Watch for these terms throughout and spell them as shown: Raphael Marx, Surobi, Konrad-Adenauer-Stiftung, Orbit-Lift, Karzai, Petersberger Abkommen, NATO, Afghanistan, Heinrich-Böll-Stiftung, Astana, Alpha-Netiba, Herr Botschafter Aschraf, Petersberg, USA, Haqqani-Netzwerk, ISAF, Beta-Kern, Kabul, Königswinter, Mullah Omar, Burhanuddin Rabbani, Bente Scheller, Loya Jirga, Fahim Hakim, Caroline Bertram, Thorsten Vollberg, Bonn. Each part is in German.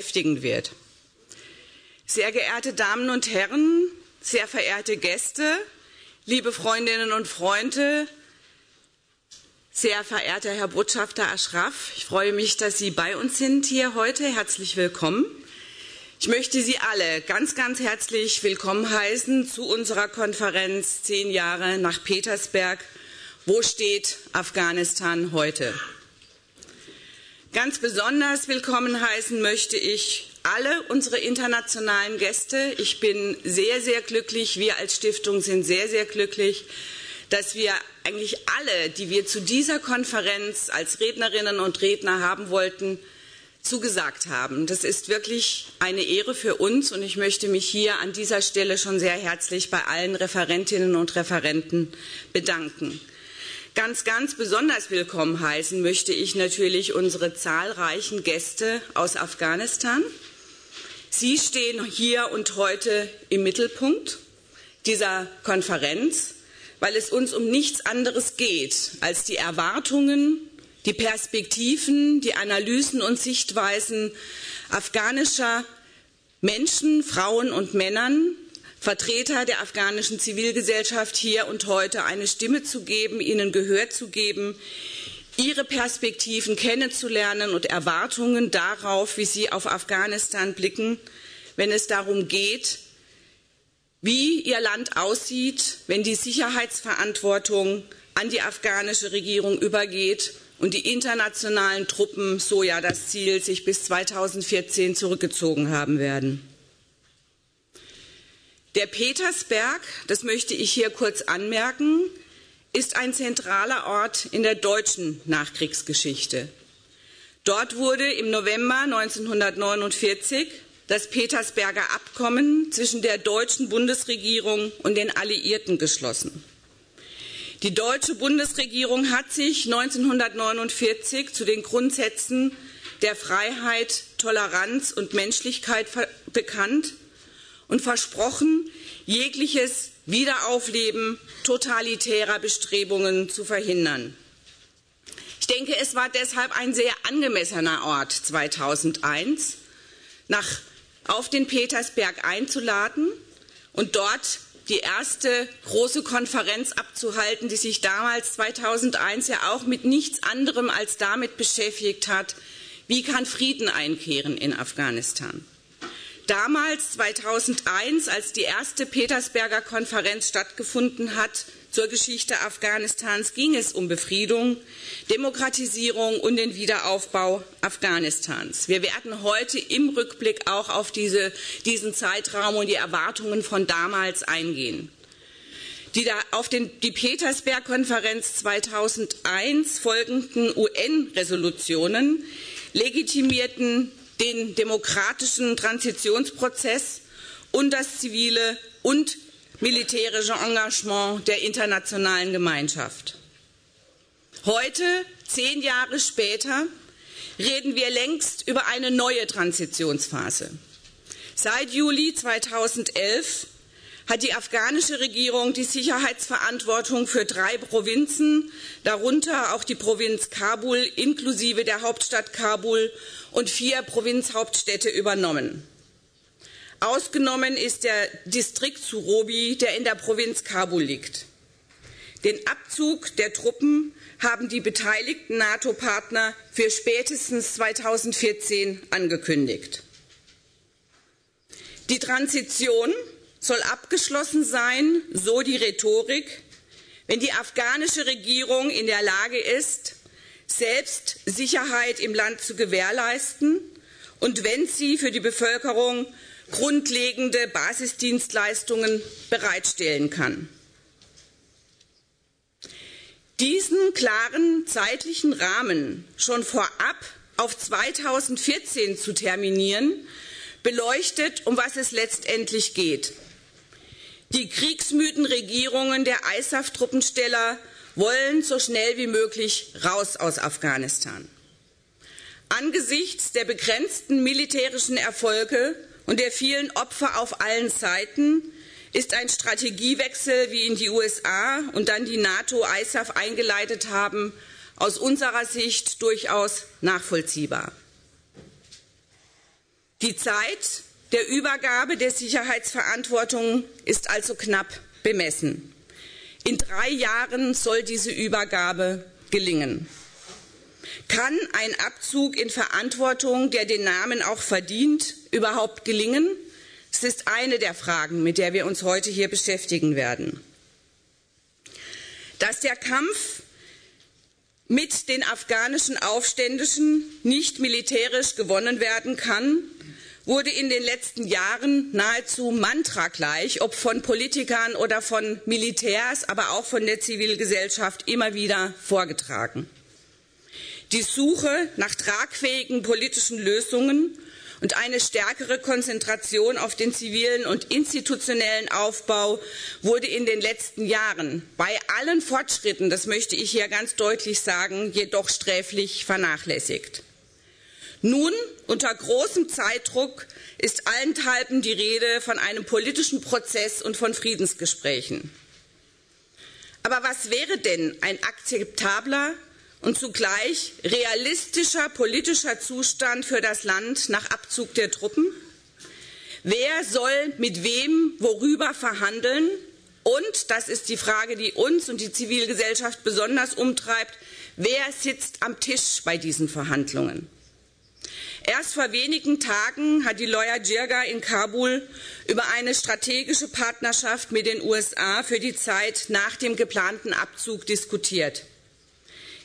beschäftigen wird. Sehr geehrte Damen und Herren, sehr verehrte Gäste, liebe Freundinnen und Freunde, sehr verehrter Herr Botschafter Aschraf, ich freue mich, dass Sie bei uns sind hier heute. Herzlich willkommen. Ich möchte Sie alle ganz, ganz herzlich willkommen heißen zu unserer Konferenz 10 Jahre nach Petersberg. Wo steht Afghanistan heute? Ganz besonders willkommen heißen möchte ich alle unsere internationalen Gäste. Ich bin sehr, sehr glücklich, wir als Stiftung sind sehr, sehr glücklich, dass wir eigentlich alle, die wir zu dieser Konferenz als Rednerinnen und Redner haben wollten, zugesagt haben. Das ist wirklich eine Ehre für uns und ich möchte mich hier an dieser Stelle schon sehr herzlich bei allen Referentinnen und Referenten bedanken. Ganz, ganz besonders willkommen heißen möchte ich natürlich unsere zahlreichen Gäste aus Afghanistan. Sie stehen hier und heute im Mittelpunkt dieser Konferenz, weil es uns um nichts anderes geht als die Erwartungen, die Perspektiven, die Analysen und Sichtweisen afghanischer Menschen, Frauen und Männern, Vertreter der afghanischen Zivilgesellschaft hier und heute eine Stimme zu geben, ihnen Gehör zu geben, ihre Perspektiven kennenzulernen und Erwartungen darauf, wie sie auf Afghanistan blicken, wenn es darum geht, wie ihr Land aussieht, wenn die Sicherheitsverantwortung an die afghanische Regierung übergeht und die internationalen Truppen, so ja das Ziel, sich bis 2014 zurückgezogen haben werden. Der Petersberg, das möchte ich hier kurz anmerken, ist ein zentraler Ort in der deutschen Nachkriegsgeschichte. Dort wurde im November 1949 das Petersberger Abkommen zwischen der deutschen Bundesregierung und den Alliierten geschlossen. Die deutsche Bundesregierung hat sich 1949 zu den Grundsätzen der Freiheit, Toleranz und Menschlichkeit bekannt und versprochen, jegliches Wiederaufleben totalitärer Bestrebungen zu verhindern. Ich denke, es war deshalb ein sehr angemessener Ort, 2001 auf den Petersberg einzuladen und dort die erste große Konferenz abzuhalten, die sich damals 2001 ja auch mit nichts anderem als damit beschäftigt hat, wie kann Frieden einkehren in Afghanistan. Damals, 2001, als die erste Petersberger Konferenz stattgefunden hat zur Geschichte Afghanistans, ging es um Befriedung, Demokratisierung und den Wiederaufbau Afghanistans. Wir werden heute im Rückblick auch auf diesen Zeitraum und die Erwartungen von damals eingehen. Die Petersberg-Konferenz 2001 folgenden UN-Resolutionen legitimierten den demokratischen Transitionsprozess und das zivile und militärische Engagement der internationalen Gemeinschaft. Heute, 10 Jahre später, reden wir längst über eine neue Transitionsphase. Seit Juli 2011 hat die afghanische Regierung die Sicherheitsverantwortung für 3 Provinzen, darunter auch die Provinz Kabul inklusive der Hauptstadt Kabul und 4 Provinzhauptstädte übernommen. Ausgenommen ist der Distrikt Surobi, der in der Provinz Kabul liegt. Den Abzug der Truppen haben die beteiligten NATO-Partner für spätestens 2014 angekündigt. Die Transition soll abgeschlossen sein, so die Rhetorik, wenn die afghanische Regierung in der Lage ist, selbst Sicherheit im Land zu gewährleisten und wenn sie für die Bevölkerung grundlegende Basisdienstleistungen bereitstellen kann. Diesen klaren zeitlichen Rahmen schon vorab auf 2014 zu terminieren, beleuchtet, um was es letztendlich geht. Die kriegsmüden Regierungen der ISAF-Truppensteller wollen so schnell wie möglich raus aus Afghanistan. Angesichts der begrenzten militärischen Erfolge und der vielen Opfer auf allen Seiten ist ein Strategiewechsel, wie ihn die USA und dann die NATO ISAF eingeleitet haben, aus unserer Sicht durchaus nachvollziehbar. Die Zeit der Übergabe der Sicherheitsverantwortung ist also knapp bemessen. In 3 Jahren soll diese Übergabe gelingen. Kann ein Abzug in Verantwortung, der den Namen auch verdient, überhaupt gelingen? Es ist eine der Fragen, mit der wir uns heute hier beschäftigen werden. Dass der Kampf mit den afghanischen Aufständischen nicht militärisch gewonnen werden kann, wurde in den letzten Jahren nahezu mantragleich, ob von Politikern oder von Militärs, aber auch von der Zivilgesellschaft immer wieder vorgetragen. Die Suche nach tragfähigen politischen Lösungen und eine stärkere Konzentration auf den zivilen und institutionellen Aufbau wurde in den letzten Jahren bei allen Fortschritten, das möchte ich hier ganz deutlich sagen, jedoch sträflich vernachlässigt. Nun, unter großem Zeitdruck, ist allenthalben die Rede von einem politischen Prozess und von Friedensgesprächen. Aber was wäre denn ein akzeptabler und zugleich realistischer politischer Zustand für das Land nach Abzug der Truppen? Wer soll mit wem worüber verhandeln? Und, das ist die Frage, die uns und die Zivilgesellschaft besonders umtreibt, wer sitzt am Tisch bei diesen Verhandlungen? Erst vor wenigen Tagen hat die Loya Jirga in Kabul über eine strategische Partnerschaft mit den USA für die Zeit nach dem geplanten Abzug diskutiert.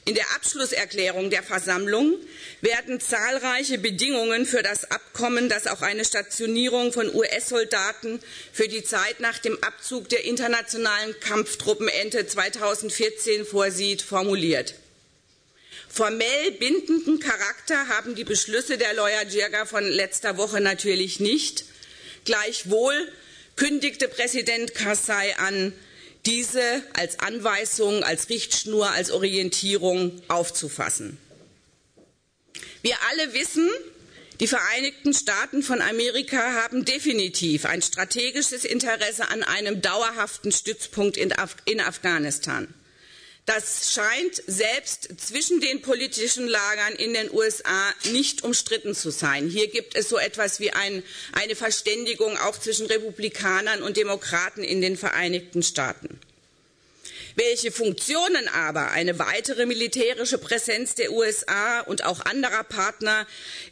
In der Abschlusserklärung der Versammlung werden zahlreiche Bedingungen für das Abkommen, das auch eine Stationierung von US-Soldaten für die Zeit nach dem Abzug der internationalen Kampftruppen Ende 2014 vorsieht, formuliert. Formell bindenden Charakter haben die Beschlüsse der Loya Jirga von letzter Woche natürlich nicht. Gleichwohl kündigte Präsident Karzai an, diese als Anweisung, als Richtschnur, als Orientierung aufzufassen. Wir alle wissen, die Vereinigten Staaten von Amerika haben definitiv ein strategisches Interesse an einem dauerhaften Stützpunkt in Afghanistan. Das scheint selbst zwischen den politischen Lagern in den USA nicht umstritten zu sein. Hier gibt es so etwas wie eine Verständigung auch zwischen Republikanern und Demokraten in den Vereinigten Staaten. Welche Funktionen aber eine weitere militärische Präsenz der USA und auch anderer Partner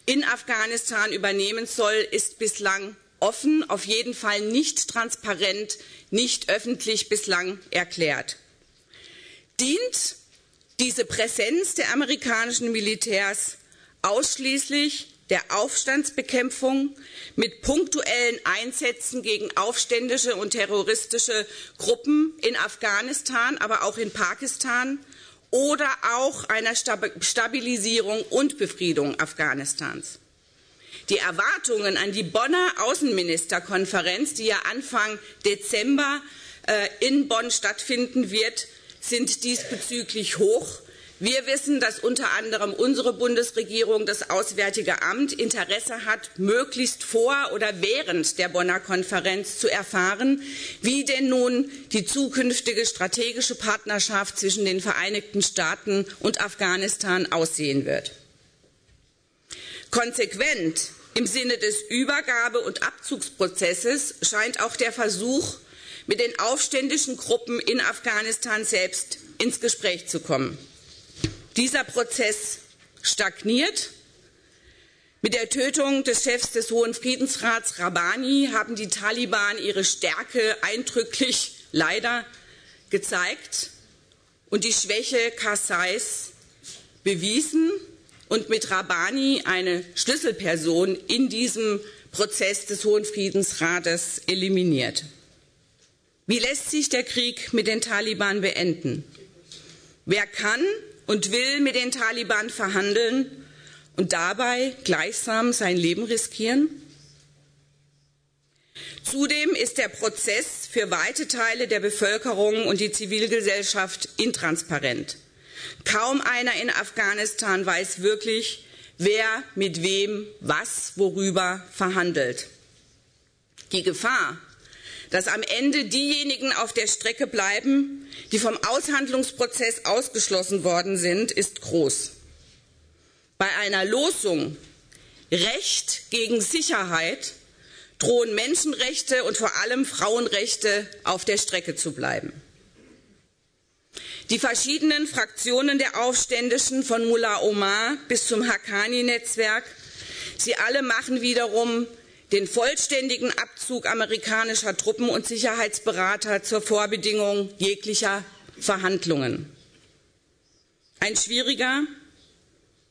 in Afghanistan übernehmen soll, ist bislang offen, auf jeden Fall nicht transparent, nicht öffentlich bislang erklärt. Dient diese Präsenz der amerikanischen Militärs ausschließlich der Aufstandsbekämpfung mit punktuellen Einsätzen gegen aufständische und terroristische Gruppen in Afghanistan, aber auch in Pakistan oder auch einer Stabilisierung und Befriedung Afghanistans? Die Erwartungen an die Bonner Außenministerkonferenz, die ja Anfang Dezember in Bonn stattfinden wird, sind diesbezüglich hoch. Wir wissen, dass unter anderem unsere Bundesregierung, das Auswärtige Amt, Interesse hat, möglichst vor oder während der Bonner Konferenz zu erfahren, wie denn nun die zukünftige strategische Partnerschaft zwischen den Vereinigten Staaten und Afghanistan aussehen wird. Konsequent im Sinne des Übergabe- und Abzugsprozesses scheint auch der Versuch, mit den aufständischen Gruppen in Afghanistan selbst ins Gespräch zu kommen. Dieser Prozess stagniert. Mit der Tötung des Chefs des Hohen Friedensrats Rabbani haben die Taliban ihre Stärke eindrücklich leider gezeigt und die Schwäche Karzais bewiesen und mit Rabbani eine Schlüsselperson in diesem Prozess des Hohen Friedensrates eliminiert. Wie lässt sich der Krieg mit den Taliban beenden? Wer kann und will mit den Taliban verhandeln und dabei gleichsam sein Leben riskieren? Zudem ist der Prozess für weite Teile der Bevölkerung und die Zivilgesellschaft intransparent. Kaum einer in Afghanistan weiß wirklich, wer mit wem was worüber verhandelt. Die Gefahr, dass am Ende diejenigen auf der Strecke bleiben, die vom Aushandlungsprozess ausgeschlossen worden sind, ist groß. Bei einer Losung Recht gegen Sicherheit drohen Menschenrechte und vor allem Frauenrechte auf der Strecke zu bleiben. Die verschiedenen Fraktionen der Aufständischen von Mullah Omar bis zum Haqqani-Netzwerk, sie alle machen wiederum den vollständigen Abzug amerikanischer Truppen und Sicherheitsberater zur Vorbedingung jeglicher Verhandlungen. Ein schwieriger,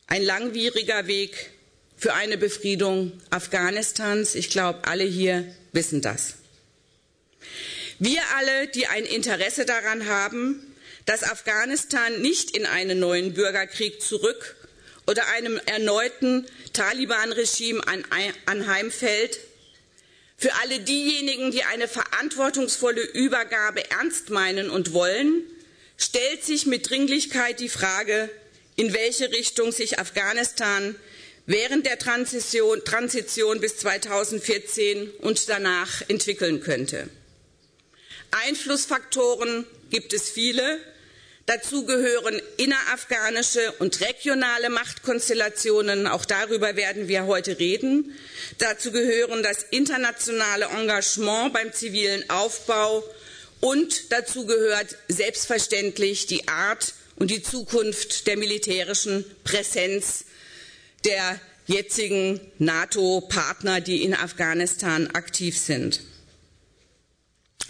ein langwieriger Weg für eine Befriedung Afghanistans. Ich glaube, alle hier wissen das. Wir alle, die ein Interesse daran haben, dass Afghanistan nicht in einen neuen Bürgerkrieg zurück oder einem erneuten Taliban-Regime anheimfällt. Für alle diejenigen, die eine verantwortungsvolle Übergabe ernst meinen und wollen, stellt sich mit Dringlichkeit die Frage, in welche Richtung sich Afghanistan während der Transition bis 2014 und danach entwickeln könnte. Einflussfaktoren gibt es viele. Dazu gehören innerafghanische und regionale Machtkonstellationen, auch darüber werden wir heute reden. Dazu gehören das internationale Engagement beim zivilen Aufbau und dazu gehört selbstverständlich die Art und die Zukunft der militärischen Präsenz der jetzigen NATO-Partner, die in Afghanistan aktiv sind.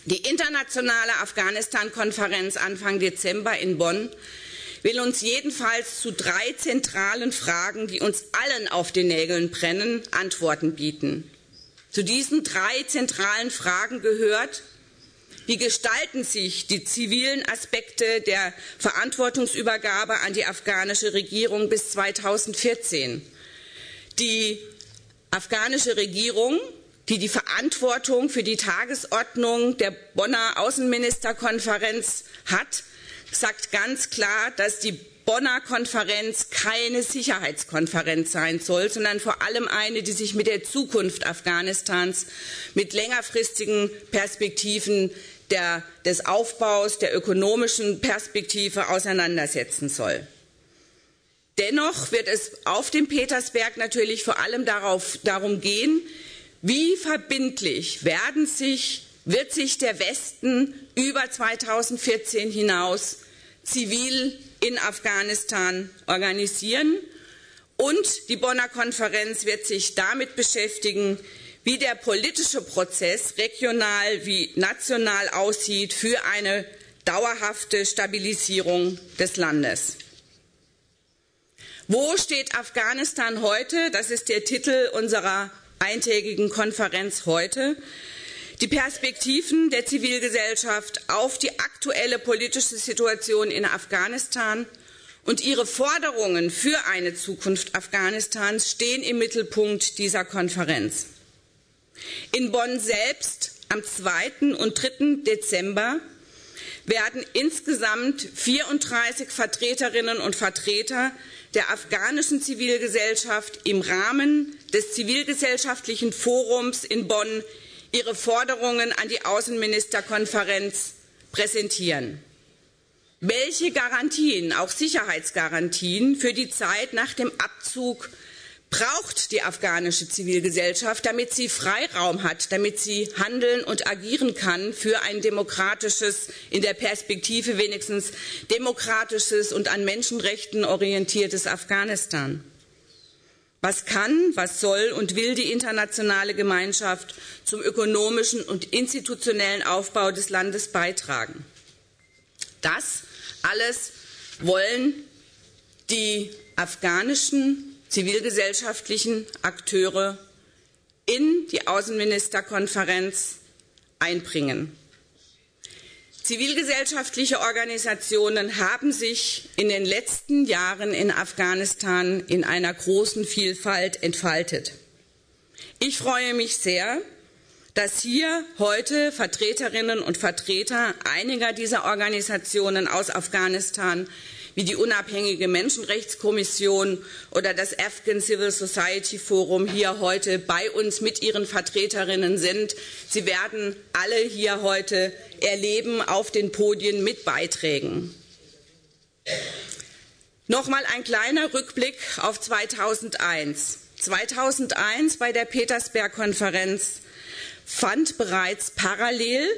Die internationale Afghanistan-Konferenz Anfang Dezember in Bonn will uns jedenfalls zu 3 zentralen Fragen, die uns allen auf den Nägeln brennen, Antworten bieten. Zu diesen 3 zentralen Fragen gehört, wie gestalten sich die zivilen Aspekte der Verantwortungsübergabe an die afghanische Regierung bis 2014? Die afghanische Regierung, die die Verantwortung für die Tagesordnung der Bonner Außenministerkonferenz hat, sagt ganz klar, dass die Bonner Konferenz keine Sicherheitskonferenz sein soll, sondern vor allem eine, die sich mit der Zukunft Afghanistans, mit längerfristigen Perspektiven des Aufbaus, der ökonomischen Perspektive auseinandersetzen soll. Dennoch wird es auf dem Petersberg natürlich vor allem darum gehen, wie verbindlich wird sich der Westen über 2014 hinaus zivil in Afghanistan organisieren? Und die Bonner Konferenz wird sich damit beschäftigen, wie der politische Prozess regional wie national aussieht für eine dauerhafte Stabilisierung des Landes. Wo steht Afghanistan heute? Das ist der Titel unserer eintägigen Konferenz heute. Die Perspektiven der Zivilgesellschaft auf die aktuelle politische Situation in Afghanistan und ihre Forderungen für eine Zukunft Afghanistans stehen im Mittelpunkt dieser Konferenz. In Bonn selbst am 2. und 3. Dezember werden insgesamt 34 Vertreterinnen und Vertreter der afghanischen Zivilgesellschaft im Rahmen des Zivilgesellschaftlichen Forums in Bonn ihre Forderungen an die Außenministerkonferenz präsentieren. Welche Garantien, auch Sicherheitsgarantien, für die Zeit nach dem Abzug braucht die afghanische Zivilgesellschaft, damit sie Freiraum hat, damit sie handeln und agieren kann für ein demokratisches, in der Perspektive wenigstens demokratisches und an Menschenrechten orientiertes Afghanistan? Was kann, was soll und will die internationale Gemeinschaft zum ökonomischen und institutionellen Aufbau des Landes beitragen? Das alles wollen die afghanischen zivilgesellschaftlichen Akteure in die Außenministerkonferenz einbringen. Zivilgesellschaftliche Organisationen haben sich in den letzten Jahren in Afghanistan in einer großen Vielfalt entfaltet. Ich freue mich sehr, dass hier heute Vertreterinnen und Vertreter einiger dieser Organisationen aus Afghanistan, wie die Unabhängige Menschenrechtskommission oder das Afghan Civil Society Forum, hier heute bei uns mit ihren Vertreterinnen sind. Sie werden alle hier heute erleben auf den Podien mit Beiträgen. Nochmal ein kleiner Rückblick auf 2001. 2001 bei der Petersberger-Konferenz fand bereits parallel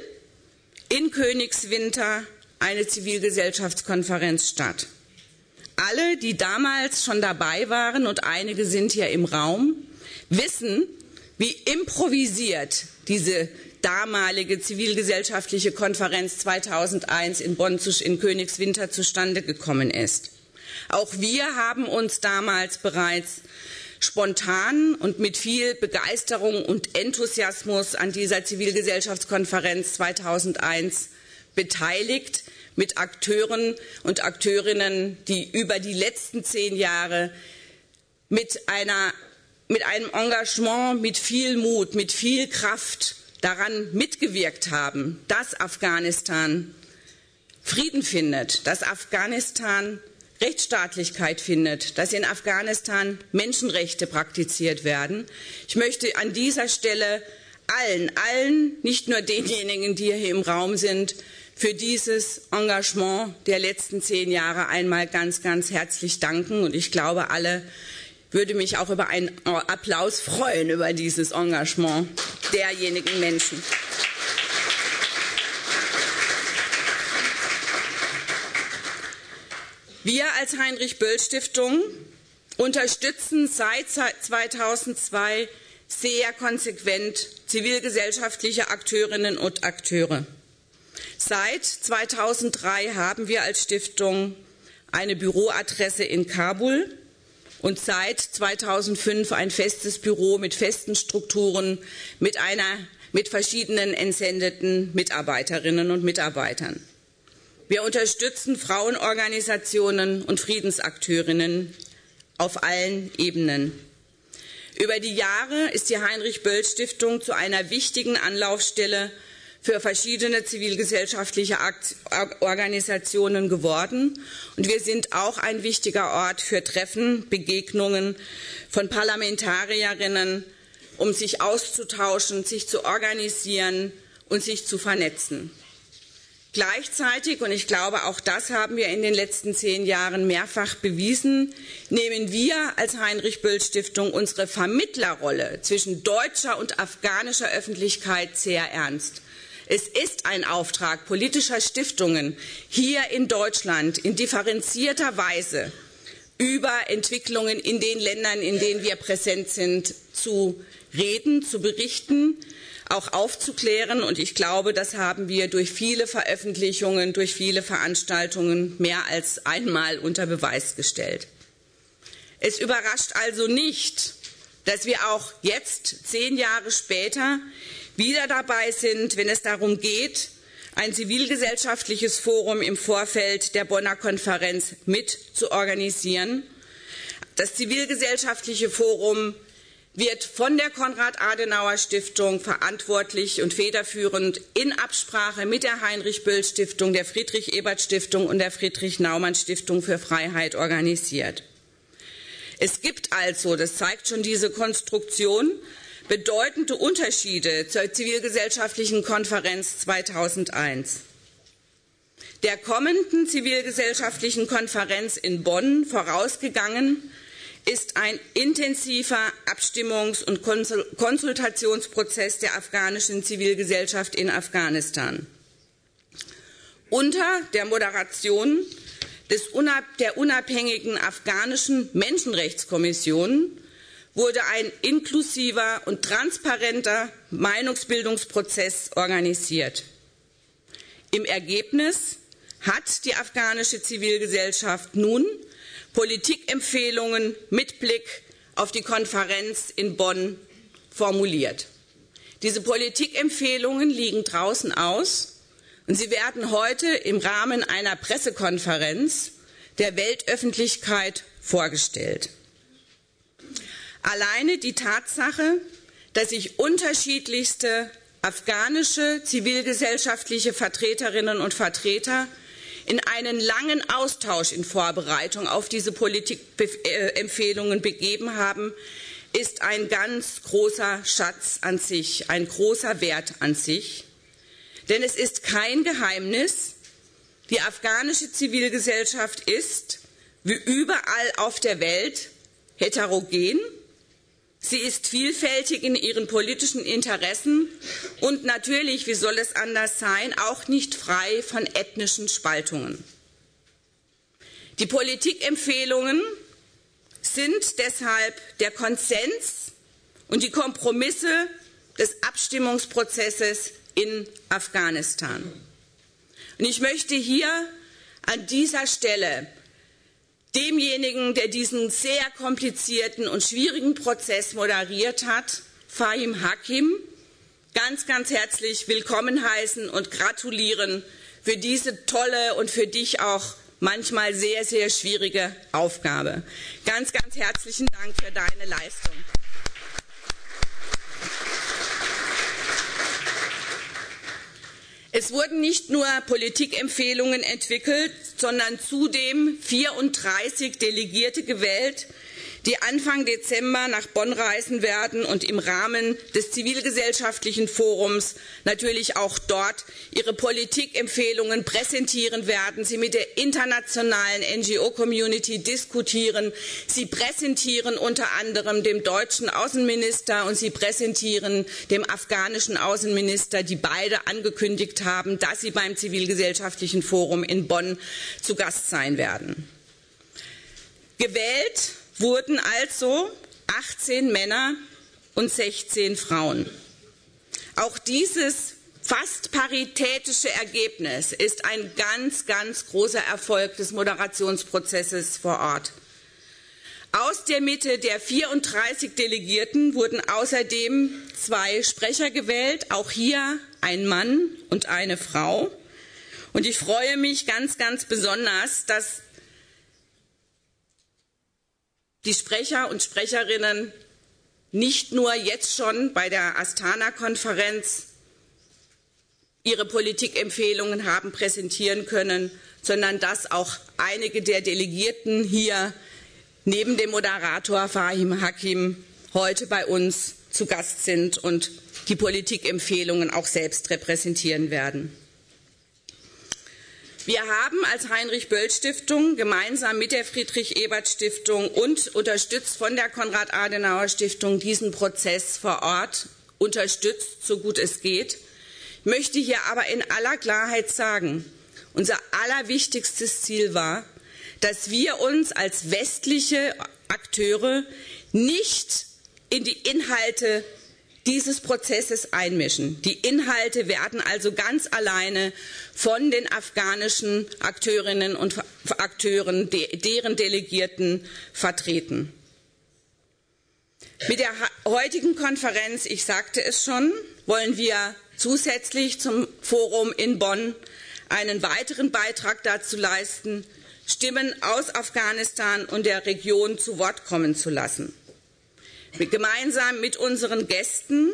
in Königswinter eine Zivilgesellschaftskonferenz statt. Alle, die damals schon dabei waren, und einige sind hier im Raum, wissen, wie improvisiert diese damalige zivilgesellschaftliche Konferenz 2001 in Bonn in Königswinter zustande gekommen ist. Auch wir haben uns damals bereits spontan und mit viel Begeisterung und Enthusiasmus an dieser Zivilgesellschaftskonferenz 2001 beteiligt, mit Akteuren und Akteurinnen, die über die letzten 10 Jahre mit einem Engagement, mit viel Mut, mit viel Kraft daran mitgewirkt haben, dass Afghanistan Frieden findet, dass Afghanistan Rechtsstaatlichkeit findet, dass in Afghanistan Menschenrechte praktiziert werden. Ich möchte an dieser Stelle allen, nicht nur denjenigen, die hier im Raum sind, für dieses Engagement der letzten 10 Jahre einmal ganz, ganz herzlich danken. Und ich glaube, alle würde mich auch über einen Applaus freuen, über dieses Engagement derjenigen Menschen. Wir als Heinrich-Böll-Stiftung unterstützen seit 2002 sehr konsequent zivilgesellschaftliche Akteurinnen und Akteure. Seit 2003 haben wir als Stiftung eine Büroadresse in Kabul und seit 2005 ein festes Büro mit festen Strukturen, mit verschiedenen entsendeten Mitarbeiterinnen und Mitarbeitern. Wir unterstützen Frauenorganisationen und Friedensakteurinnen auf allen Ebenen. Über die Jahre ist die Heinrich-Böll-Stiftung zu einer wichtigen Anlaufstelle für verschiedene zivilgesellschaftliche Organisationen geworden. Und wir sind auch ein wichtiger Ort für Treffen, Begegnungen von Parlamentarierinnen, um sich auszutauschen, sich zu organisieren und sich zu vernetzen. Gleichzeitig, und ich glaube, auch das haben wir in den letzten 10 Jahren mehrfach bewiesen, nehmen wir als Heinrich-Böll-Stiftung unsere Vermittlerrolle zwischen deutscher und afghanischer Öffentlichkeit sehr ernst. Es ist ein Auftrag politischer Stiftungen, hier in Deutschland in differenzierter Weise über Entwicklungen in den Ländern, in denen wir präsent sind, zu reden, zu berichten, auch aufzuklären. Und ich glaube, das haben wir durch viele Veröffentlichungen, durch viele Veranstaltungen mehr als einmal unter Beweis gestellt. Es überrascht also nicht, dass wir auch jetzt, 10 Jahre später, wieder dabei sind, wenn es darum geht, ein zivilgesellschaftliches Forum im Vorfeld der Bonner Konferenz mit zu organisieren. Das zivilgesellschaftliche Forum wird von der Konrad-Adenauer-Stiftung verantwortlich und federführend in Absprache mit der Heinrich-Böll-Stiftung, der Friedrich-Ebert-Stiftung und der Friedrich-Naumann-Stiftung für Freiheit organisiert. Es gibt also, das zeigt schon diese Konstruktion, bedeutende Unterschiede zur Zivilgesellschaftlichen Konferenz 2001. Der kommenden Zivilgesellschaftlichen Konferenz in Bonn vorausgegangen ist ein intensiver Abstimmungs- und Konsultationsprozess der afghanischen Zivilgesellschaft in Afghanistan. Unter der Moderation der unabhängigen afghanischen Menschenrechtskommission wurde ein inklusiver und transparenter Meinungsbildungsprozess organisiert. Im Ergebnis hat die afghanische Zivilgesellschaft nun Politikempfehlungen mit Blick auf die Konferenz in Bonn formuliert. Diese Politikempfehlungen liegen draußen aus und sie werden heute im Rahmen einer Pressekonferenz der Weltöffentlichkeit vorgestellt. Alleine die Tatsache, dass sich unterschiedlichste afghanische zivilgesellschaftliche Vertreterinnen und Vertreter in einen langen Austausch in Vorbereitung auf diese Politikempfehlungen begeben haben, ist ein ganz großer Schatz an sich, ein großer Wert an sich. Denn es ist kein Geheimnis, die afghanische Zivilgesellschaft ist, wie überall auf der Welt, heterogen, Sie ist vielfältig in ihren politischen Interessen und natürlich, wie soll es anders sein, auch nicht frei von ethnischen Spaltungen. Die Politikempfehlungen sind deshalb der Konsens und die Kompromisse des Abstimmungsprozesses in Afghanistan. Und ich möchte hier an dieser Stelle demjenigen, der diesen sehr komplizierten und schwierigen Prozess moderiert hat, Fahim Hakim, ganz, ganz herzlich willkommen heißen und gratulieren für diese tolle und für dich auch manchmal sehr, sehr schwierige Aufgabe. Ganz, ganz herzlichen Dank für deine Leistung. Es wurden nicht nur Politikempfehlungen entwickelt, sondern zudem 34 Delegierte gewählt, die Anfang Dezember nach Bonn reisen werden und im Rahmen des zivilgesellschaftlichen Forums natürlich auch dort ihre Politikempfehlungen präsentieren werden, sie mit der internationalen NGO-Community diskutieren. Sie präsentieren unter anderem dem deutschen Außenminister und sie präsentieren dem afghanischen Außenminister, die beide angekündigt haben, dass sie beim zivilgesellschaftlichen Forum in Bonn zu Gast sein werden. Gewählt wurden also 18 Männer und 16 Frauen. Auch dieses fast paritätische Ergebnis ist ein ganz, ganz großer Erfolg des Moderationsprozesses vor Ort. Aus der Mitte der 34 Delegierten wurden außerdem 2 Sprecher gewählt, auch hier ein Mann und eine Frau. Und ich freue mich ganz, ganz besonders, dass die Sprecher und Sprecherinnen nicht nur jetzt schon bei der Astana-Konferenz ihre Politikempfehlungen haben präsentieren können, sondern dass auch einige der Delegierten hier neben dem Moderator Fahim Hakim heute bei uns zu Gast sind und die Politikempfehlungen auch selbst repräsentieren werden. Wir haben als Heinrich-Böll-Stiftung gemeinsam mit der Friedrich-Ebert-Stiftung und unterstützt von der Konrad-Adenauer-Stiftung diesen Prozess vor Ort unterstützt, so gut es geht. Ich möchte hier aber in aller Klarheit sagen, unser allerwichtigstes Ziel war, dass wir uns als westliche Akteure nicht in die Inhalte dieses Prozesses einmischen. Die Inhalte werden also ganz alleine von den afghanischen Akteurinnen und Akteuren, deren Delegierten vertreten. Mit der heutigen Konferenz, ich sagte es schon, wollen wir zusätzlich zum Forum in Bonn einen weiteren Beitrag dazu leisten, Stimmen aus Afghanistan und der Region zu Wort kommen zu lassen. Gemeinsam mit unseren Gästen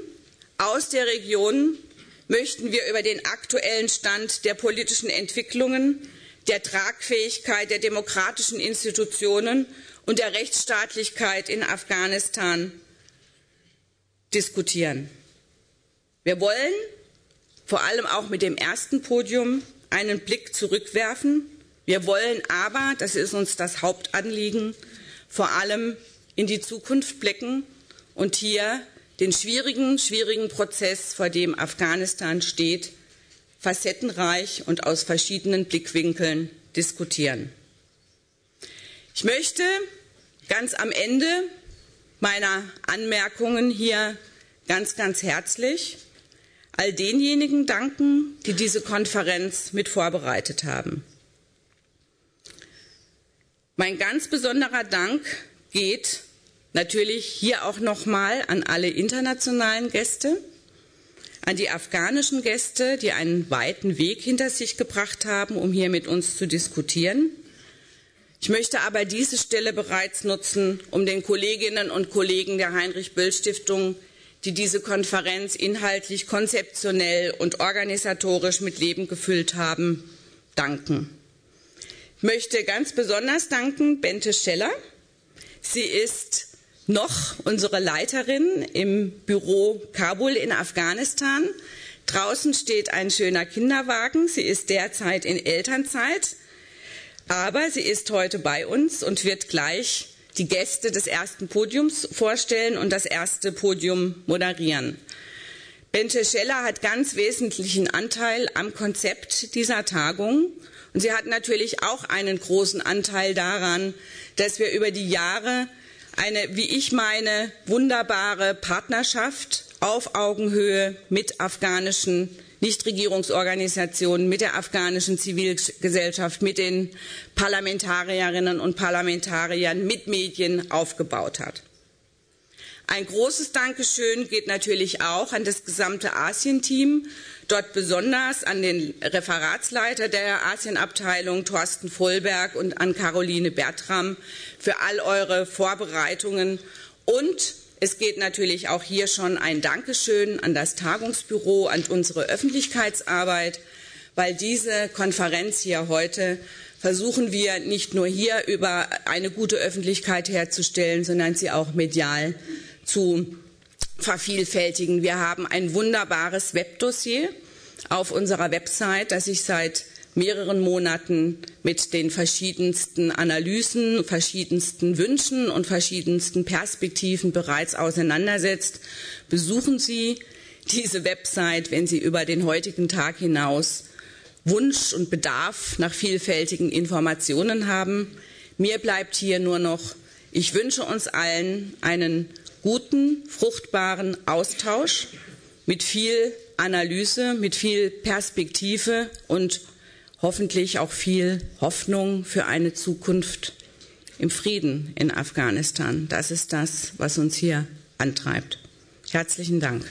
aus der Region möchten wir über den aktuellen Stand der politischen Entwicklungen, der Tragfähigkeit der demokratischen Institutionen und der Rechtsstaatlichkeit in Afghanistan diskutieren. Wir wollen vor allem auch mit dem ersten Podium einen Blick zurückwerfen. Wir wollen aber, das ist uns das Hauptanliegen, vor allem in die Zukunft blicken und hier den schwierigen Prozess, vor dem Afghanistan steht, facettenreich und aus verschiedenen Blickwinkeln diskutieren. Ich möchte ganz am Ende meiner Anmerkungen hier ganz, ganz herzlich all denjenigen danken, die diese Konferenz mit vorbereitet haben. Mein ganz besonderer Dank geht natürlich hier auch nochmal an alle internationalen Gäste, an die afghanischen Gäste, die einen weiten Weg hinter sich gebracht haben, um hier mit uns zu diskutieren. Ich möchte aber diese Stelle bereits nutzen, um den Kolleginnen und Kollegen der Heinrich-Böll-Stiftung, die diese Konferenz inhaltlich, konzeptionell und organisatorisch mit Leben gefüllt haben, danken. Ich möchte ganz besonders danken Bente Scheller. Sie ist noch unsere Leiterin im Büro Kabul in Afghanistan. Draußen steht ein schöner Kinderwagen. Sie ist derzeit in Elternzeit, aber sie ist heute bei uns und wird gleich die Gäste des ersten Podiums vorstellen und das erste Podium moderieren. Bente Scheller hat ganz wesentlichen Anteil am Konzept dieser Tagung. Und sie hat natürlich auch einen großen Anteil daran, dass wir über die Jahre eine, wie ich meine, wunderbare Partnerschaft auf Augenhöhe mit afghanischen Nichtregierungsorganisationen, mit der afghanischen Zivilgesellschaft, mit den Parlamentarierinnen und Parlamentariern, mit Medien aufgebaut hat. Ein großes Dankeschön geht natürlich auch an das gesamte Asien-Team, dort besonders an den Referatsleiter der Asienabteilung, Thorsten Vollberg, und an Caroline Bertram für all eure Vorbereitungen. Und es geht natürlich auch hier schon ein Dankeschön an das Tagungsbüro, an unsere Öffentlichkeitsarbeit, weil diese Konferenz hier heute versuchen wir nicht nur hier über eine gute Öffentlichkeit herzustellen, sondern sie auch medial zu vervielfältigen. Wir haben ein wunderbares Webdossier auf unserer Website, das ich seit mehreren Monaten mit den verschiedensten Analysen, verschiedensten Wünschen und verschiedensten Perspektiven bereits auseinandersetzt. Besuchen Sie diese Website, wenn Sie über den heutigen Tag hinaus Wunsch und Bedarf nach vielfältigen Informationen haben. Mir bleibt hier nur noch, ich wünsche uns allen einen guten, fruchtbaren Austausch mit viel Analyse, mit viel Perspektive und hoffentlich auch viel Hoffnung für eine Zukunft im Frieden in Afghanistan. Das ist das, was uns hier antreibt. Herzlichen Dank.